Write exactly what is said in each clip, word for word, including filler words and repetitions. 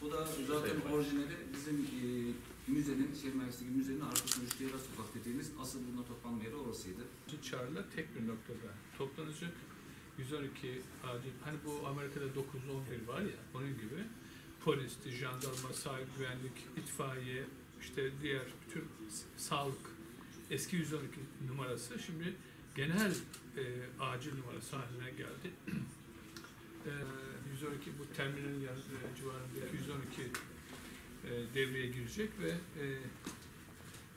Bu da zaten orijinali bizim e, müzenin, şehir merkezindeki müzenin arkasında Üçlüyara Sokak dediğimiz asıl bununla toplanma yeri orasıydı. Çağrı'da tek bir noktada toplanacak yüz on iki adil, hani bu Amerika'da dokuz on bir var ya, onun gibi polisti, jandarma, sahil güvenlik, itfaiye, işte diğer bütün sağlık, eski yüz on iki numarası şimdi genel e, acil numarası haline geldi. e, yüz on iki bu terminalin yanı e, civarındaki yüz on iki e, devreye girecek ve e,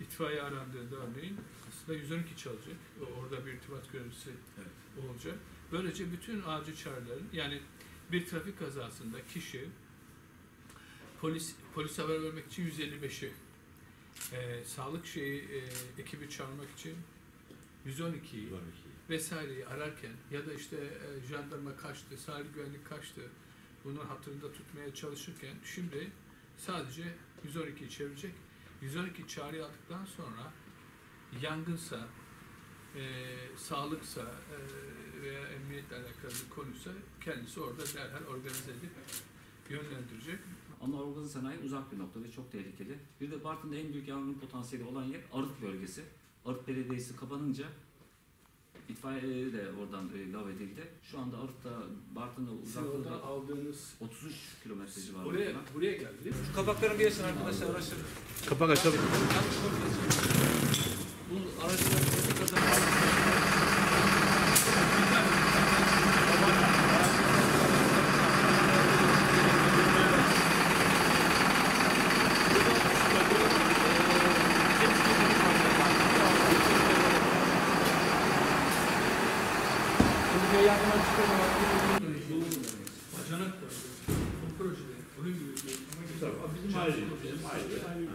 itfaiye arandığında örneğin aslında yüz on iki çalacak. Orada bir irtibat görüntüsü evet. olacak. Böylece bütün acil çağrıların, yani bir trafik kazasında kişi polis polise haber vermek için yüz elli beşi, Ee, sağlık şeyi e, ekibi çağırmak için yüz on ikiyi vesaireyi ararken ya da işte e, jandarma kaçtı, sahil güvenlik kaçtı, bunun hatırında tutmaya çalışırken şimdi sadece yüz on ikiyi çevirecek. yüz on iki çağrıyı aldıktan sonra yangınsa, e, sağlıksa e, veya emniyetle alakalı bir konuysa kendisi orada derhal organize edip yönlendirecek. Ama organize sanayi uzak bir noktada, çok tehlikeli. Bir de Bartın'da en büyük yangın potansiyeli olan yer Arıt bölgesi. Arıt Belediyesi kapanınca itfaiye de oradan e, lav edildi. Şu anda Arıt'ta, Bartın'da uzaklığı aldığınız otuz üç kilometre civarında. Buraya, buraya geldi. Şu kapakların gelsin arkadaşlar, araştırın. Kapak açalım. Bu araçların bacanak da o proje onun gibi bizim ayrı bizim ayrı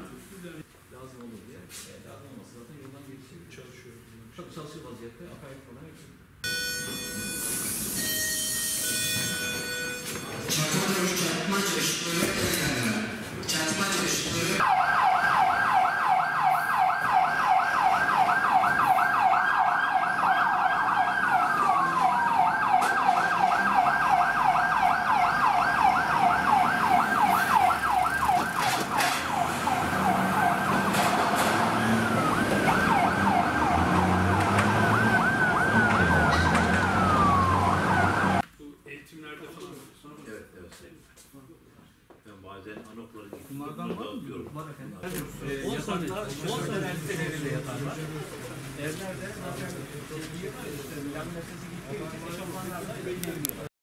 lazım olur diye lazım olması zaten yoldan geçiyor çalışıyor çok çalışıyor vaziyette akayet falan çatma çeşitleri çatma çeşitleri bunlardan var mı? Var efendim. on saniye erteleriyle yatarlar. Evlerde zaten yirmi yaşlarında yaşamlarla